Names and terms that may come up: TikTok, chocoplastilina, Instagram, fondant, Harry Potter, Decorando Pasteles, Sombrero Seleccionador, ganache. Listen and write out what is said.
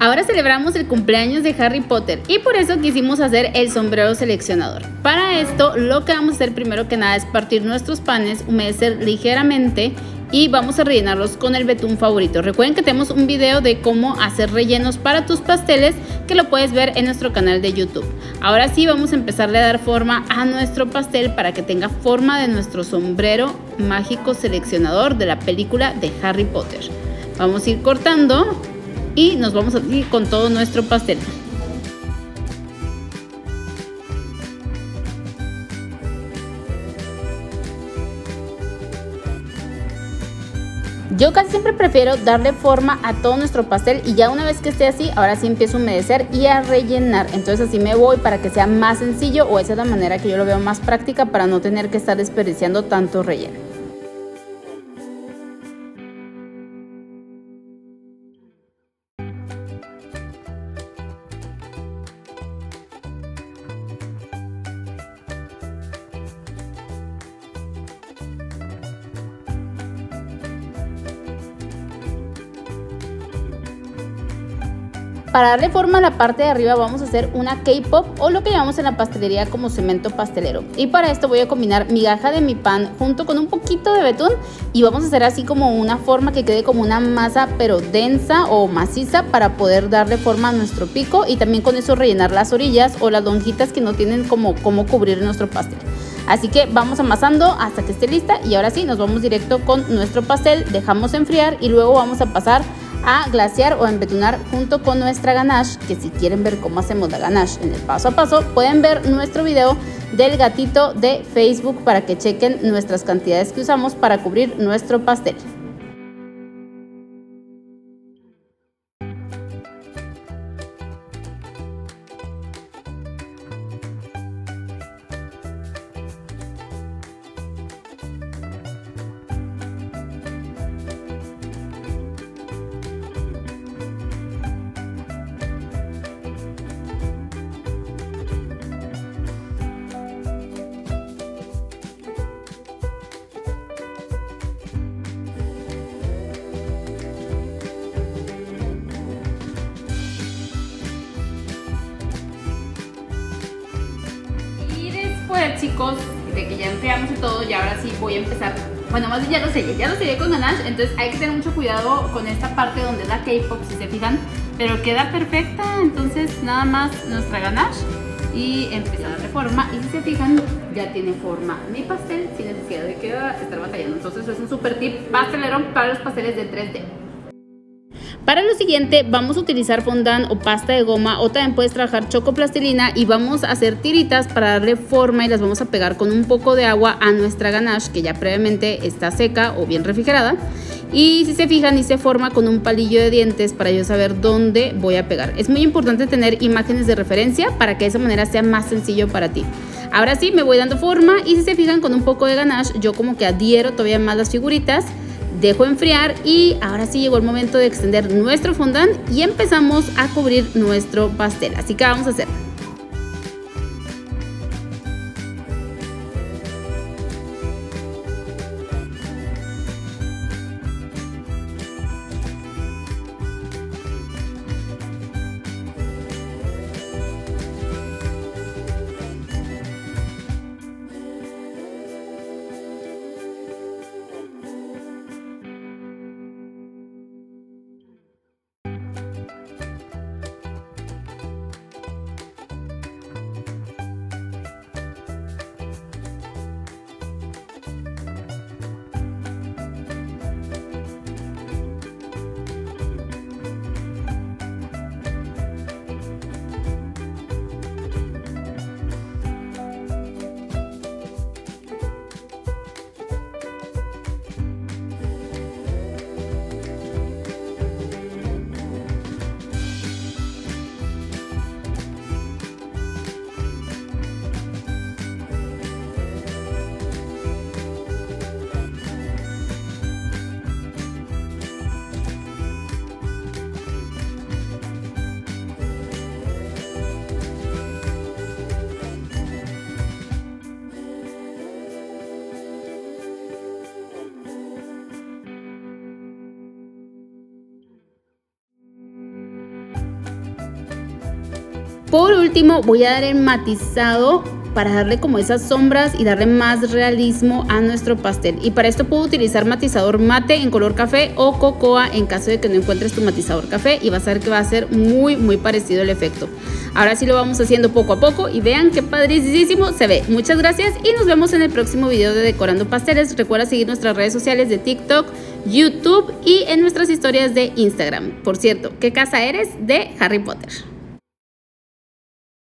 Ahora celebramos el cumpleaños de Harry Potter y por eso quisimos hacer el sombrero seleccionador. Para esto lo que vamos a hacer primero que nada es partir nuestros panes, humedecer ligeramente y vamos a rellenarlos con el betún favorito. Recuerden que tenemos un video de cómo hacer rellenos para tus pasteles que lo puedes ver en nuestro canal de YouTube. Ahora sí vamos a empezarle a dar forma a nuestro pastel para que tenga forma de nuestro sombrero mágico seleccionador de la película de Harry Potter. Vamos a ir cortando y nos vamos a ir con todo nuestro pastel. Yo casi siempre prefiero darle forma a todo nuestro pastel y ya una vez que esté así, ahora sí empiezo a humedecer y a rellenar. Entonces así me voy para que sea más sencillo, o esa es la manera que yo lo veo más práctica para no tener que estar desperdiciando tanto relleno. Para darle forma a la parte de arriba vamos a hacer una K-pop o lo que llamamos en la pastelería como cemento pastelero. Y para esto voy a combinar migaja de mi pan junto con un poquito de betún y vamos a hacer así como una forma que quede como una masa pero densa o maciza para poder darle forma a nuestro pico y también con eso rellenar las orillas o las lonjitas que no tienen como cubrir nuestro pastel. Así que vamos amasando hasta que esté lista y ahora sí nos vamos directo con nuestro pastel, dejamos enfriar y luego vamos a pasar a glasear o a embetunar junto con nuestra ganache, que si quieren ver cómo hacemos la ganache en el paso a paso, pueden ver nuestro video del gatito de Facebook para que chequen nuestras cantidades que usamos para cubrir nuestro pastel. Chicos, de que ya enfriamos y todo, ya ahora sí voy a empezar. Bueno, más bien ya lo sellé con ganache, entonces hay que tener mucho cuidado con esta parte donde es la K-pop, si se fijan, pero queda perfecta. Entonces nada más nuestra ganache y empezar a darle forma, y si se fijan ya tiene forma mi pastel sin necesidad de estar batallando. Entonces es un super tip pastelero para los pasteles de 3D. Para lo siguiente vamos a utilizar fondant o pasta de goma, o también puedes trabajar chocoplastilina, y vamos a hacer tiritas para darle forma y las vamos a pegar con un poco de agua a nuestra ganache que ya previamente está seca o bien refrigerada. Y si se fijan, y se forma con un palillo de dientes para yo saber dónde voy a pegar. Es muy importante tener imágenes de referencia para que de esa manera sea más sencillo para ti. Ahora sí me voy dando forma y si se fijan con un poco de ganache yo como que adhiero todavía más las figuritas. Dejo enfriar y ahora sí llegó el momento de extender nuestro fondant y empezamos a cubrir nuestro pastel. Así que vamos a hacer. Por último voy a dar el matizado para darle como esas sombras y darle más realismo a nuestro pastel. Y para esto puedo utilizar matizador mate en color café o cocoa en caso de que no encuentres tu matizador café, y vas a ver que va a ser muy parecido el efecto. Ahora sí lo vamos haciendo poco a poco y vean qué padrísimo se ve. Muchas gracias y nos vemos en el próximo video de Decorando Pasteles. Recuerda seguir nuestras redes sociales de TikTok, YouTube y en nuestras historias de Instagram. Por cierto, ¿qué casa eres? De Harry Potter.